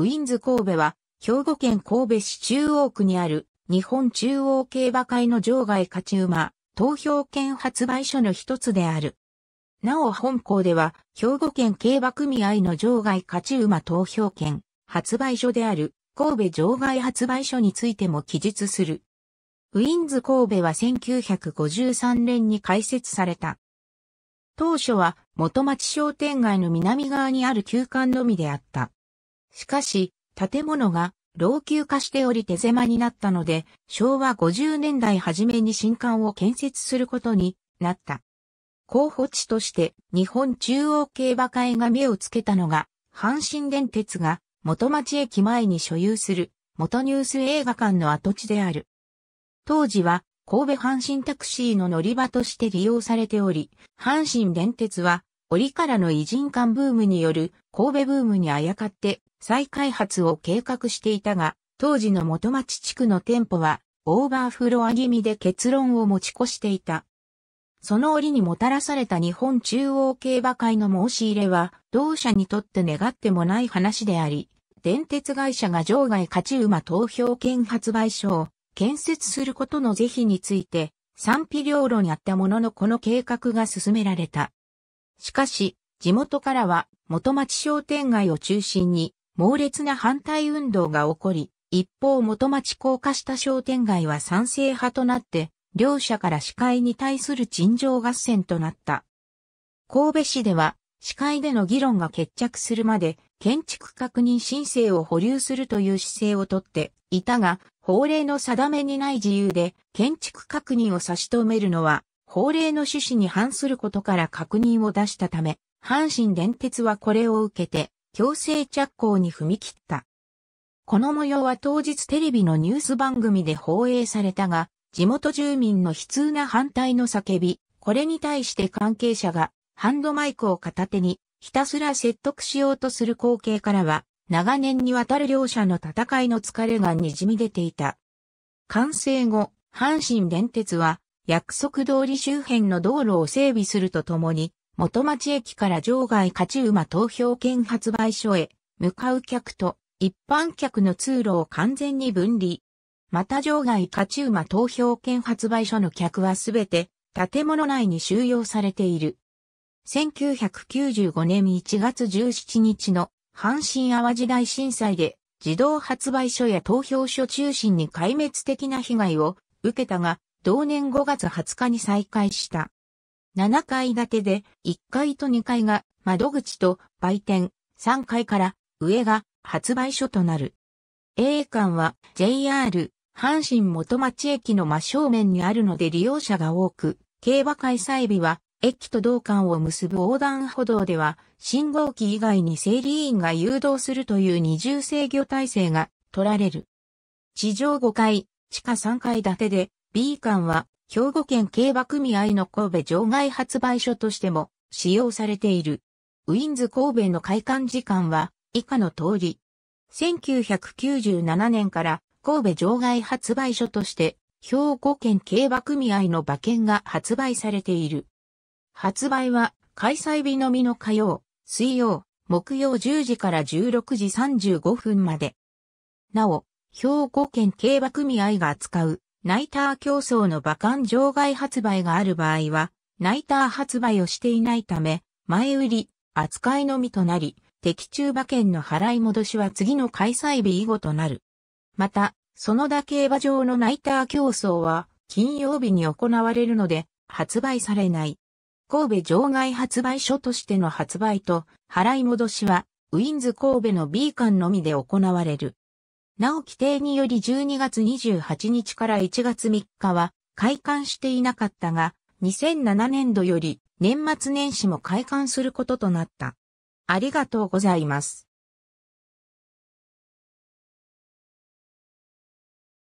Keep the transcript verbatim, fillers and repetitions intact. ウィンズ神戸は、兵庫県神戸市中央区にある、日本中央競馬会の場外勝ち馬、投票券発売所の一つである。なお本校では、兵庫県競馬組合の場外勝ち馬投票券発売所である、神戸場外発売所についても記述する。ウィンズ神戸はせんきゅうひゃくごじゅうさんねんに開設された。当初は元町商店街の南側にある旧館のみであった。しかし、建物が老朽化しており手狭になったので、しょうわごじゅうねんだい初めに新館を建設することになった。候補地として日本中央競馬会が目をつけたのが、阪神電鉄が元町駅前に所有する元ニュース映画館の跡地である。当時は神戸阪神タクシーの乗り場として利用されており、阪神電鉄は折からの異人館ブームによる神戸ブームにあやかって再開発を計画していたが、当時の元町地区の店舗はオーバーフロア気味で結論を持ち越していた。その折にもたらされた日本中央競馬会の申し入れは、同社にとって願ってもない話であり、電鉄会社が場外勝ち馬投票券発売所を建設することの是非について、賛否両論あったもののこの計画が進められた。しかし、地元からは元町商店街を中心に猛烈な反対運動が起こり、一方元町高架下商店街は賛成派となって、両社から市会に対する陳情合戦となった。神戸市では、市会での議論が決着するまで、建築確認申請を保留するという姿勢をとっていたが、法令の定めにない自由で、建築確認を差し止めるのは、法令の趣旨に反することから確認を出したため、阪神電鉄はこれを受けて、強制着工に踏み切った。この模様は当日テレビのニュース番組で放映されたが、地元住民の悲痛な反対の叫び、これに対して関係者がハンドマイクを片手にひたすら説得しようとする光景からは、長年にわたる両者の戦いの疲れがにじみ出ていた。完成後、阪神電鉄は約束通り周辺の道路を整備するとともに、元町駅から場外勝ち馬投票券発売所へ向かう客と一般客の通路を完全に分離。また場外勝ち馬投票券発売所の客はすべて建物内に収容されている。せんきゅうひゃくきゅうじゅうごねんいちがつじゅうしちにちの阪神淡路大震災で自動発売所や投票所中心に壊滅的な被害を受けたが、同年ごがつはつかに再開した。ななかいだてでいっかいとにかいが窓口と売店、さんがいから上が発売所となる。A館は ジェイアール阪神元町駅の真正面にあるので利用者が多く、競馬会祭日は駅と同館を結ぶ横断歩道では信号機以外に整理員が誘導するという二重制御体制が取られる。地上ごかい、地下さんがいだてで B館は兵庫県競馬組合の神戸場外発売所としても使用されている。ウィンズ神戸の開館時間は以下の通り。せんきゅうひゃくきゅうじゅうななねんから神戸場外発売所として兵庫県競馬組合の馬券が発売されている。発売は開催日のみの火曜、水曜、木曜じゅうじからじゅうろくじさんじゅうごふんまで。なお、兵庫県競馬組合が扱うナイター競争の馬券場外発売がある場合は、ナイター発売をしていないため、前売り、扱いのみとなり、的中馬券の払い戻しは次の開催日以後となる。また、園田競馬場のナイター競争は金曜日に行われるので発売されない。神戸場外発売所としての発売と払い戻しはウィンズ神戸の B 館のみで行われる。なお規定によりじゅうにがつにじゅうはちにちからいちがつみっかは開館していなかったが、にせんななねんどより年末年始も開館することとなった。ありがとうございます。